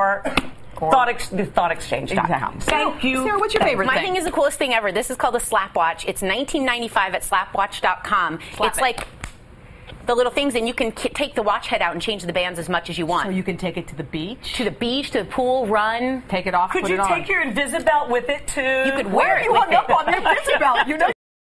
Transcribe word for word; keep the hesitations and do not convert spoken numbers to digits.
or thought ex the thought exchange dot com. Exactly. So, thank you. Sarah, what's your favorite my thing? My thing is the coolest thing ever. This is called a SlapWatch. It's nineteen ninety-five at slap watch dot com. Slap it's it. like the little things, and you can k take the watch head out and change the bands as much as you want. So you can take it to the beach? To the beach, to the pool, run. Take it off, could put it on. Could you take your Invisibelt with it, too? You could wear Why it are you with hung it. up on the Invisibelt? You know